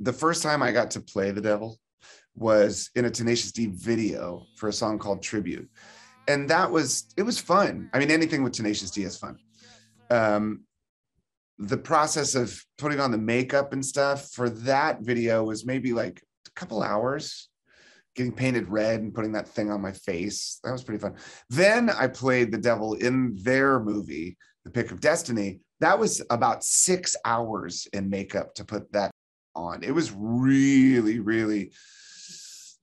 the first time I got to play the devil was in a Tenacious D video for a song called Tribute. And it was fun. I mean, anything with Tenacious D is fun. The process of putting on the makeup and stuff for that video was maybe like a couple hours, getting painted red and putting that thing on my face. That was pretty fun. Then I played the devil in their movie, The Pick of Destiny. That was about 6 hours in makeup to put that on. It was really, really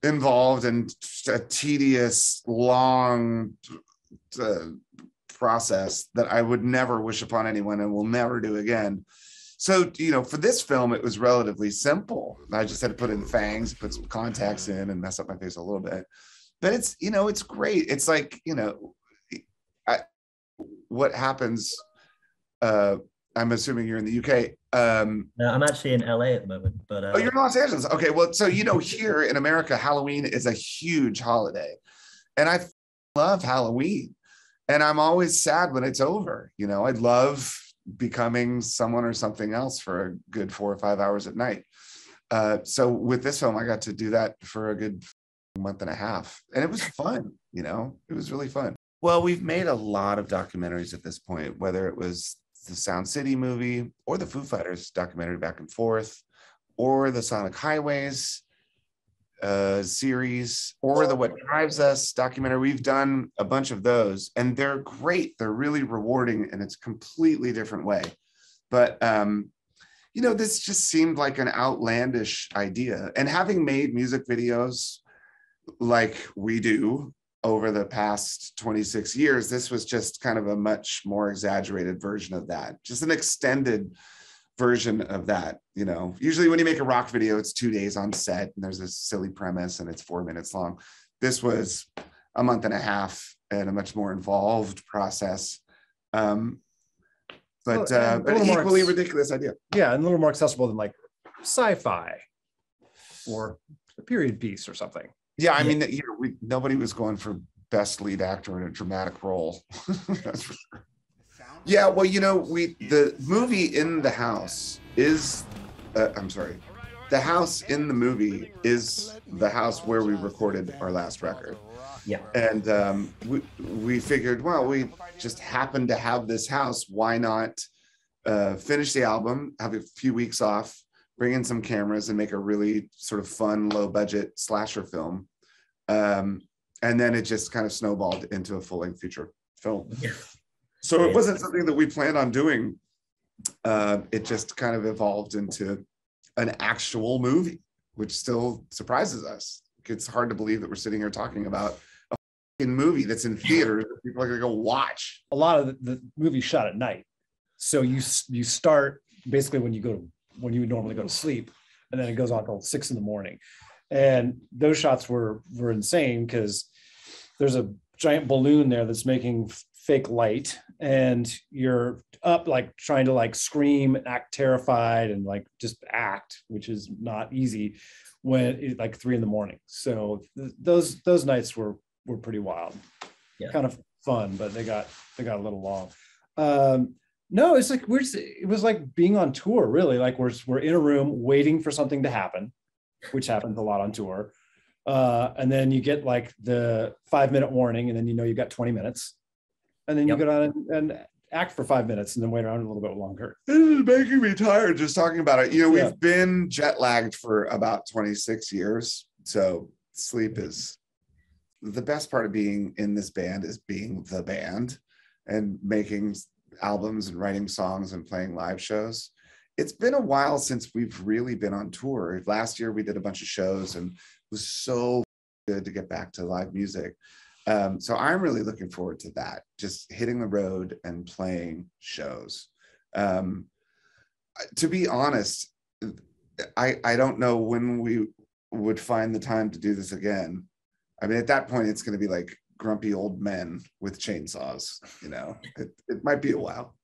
involved and a tedious, long process that I would never wish upon anyone and will never do again. So, you know, for this film, it was relatively simple. I just had to put in fangs, put some contacts in and mess up my face a little bit. But it's, you know, it's great. It's like, you know, what happens, I'm assuming you're in the UK. No, I'm actually in LA at the moment. But oh, you're in Los Angeles. Okay, well, so, you know, here in America, Halloween is a huge holiday. And I love Halloween. And I'm always sad when it's over. You know, I'd love becoming someone or something else for a good 4 or 5 hours at night. So with this film, I got to do that for a good month and a half. And it was fun, you know, it was really fun. Well, we've made a lot of documentaries at this point, whether it was the Sound City movie or the Foo Fighters documentary Back and Forth or the Sonic Highways series or the What Drives Us documentary. We've done a bunch of those and they're great. They're really rewarding and it's a completely different way. But, you know, this just seemed like an outlandish idea. And having made music videos like we do over the past 26 years, this was just kind of a much more exaggerated version of that, just an extended version of that. You know, usually when you make a rock video, it's 2 days on set and there's this silly premise and it's 4 minutes long. This was a month and a half and a much more involved process, but an equally ridiculous idea. Yeah, and a little more accessible than like sci-fi or a period piece or something. Yeah, I mean, yeah. You know, nobody was going for best lead actor in a dramatic role. That's for sure. Yeah, well, you know, the movie in the house is, I'm sorry, the house in the movie is the house where we recorded our last record. Yeah. And we figured, well, we just happened to have this house. Why not finish the album, have a few weeks off, bring in some cameras and make a really sort of fun, low budget slasher film. And then it just kind of snowballed into a full length feature film. Yeah. So it wasn't something that we planned on doing. It just kind of evolved into an actual movie, which still surprises us. It's hard to believe that we're sitting here talking about a fucking movie that's in theaters that people are gonna go watch. A lot of the movie shot at night. So you start basically when you would normally go to sleep, and then it goes on until 6 in the morning. And those shots were insane because there's a giant balloon there that's making fake light and you're up like trying to like scream and act terrified and like just act, which is not easy when it's like 3 in the morning. So those nights were pretty wild. Yeah. Kind of fun, but they got a little long. No, it's like it was like being on tour, really. Like we're in a room waiting for something to happen, which happens a lot on tour. And then you get like the 5-minute warning and then you know you got 20 minutes. And then you go down and act for 5 minutes and then wait around a little bit longer. This is making me tired just talking about it. You know, we've been jet lagged for about 26 years. So sleep is the best part of being in this band is being the band and making albums and writing songs and playing live shows. It's been a while since we've really been on tour. Last year we did a bunch of shows and it was so good to get back to live music. So I'm really looking forward to that, just hitting the road and playing shows. To be honest, I don't know when we would find the time to do this again. I mean, at that point, it's going to be like grumpy old men with chainsaws, you know, it might be a while.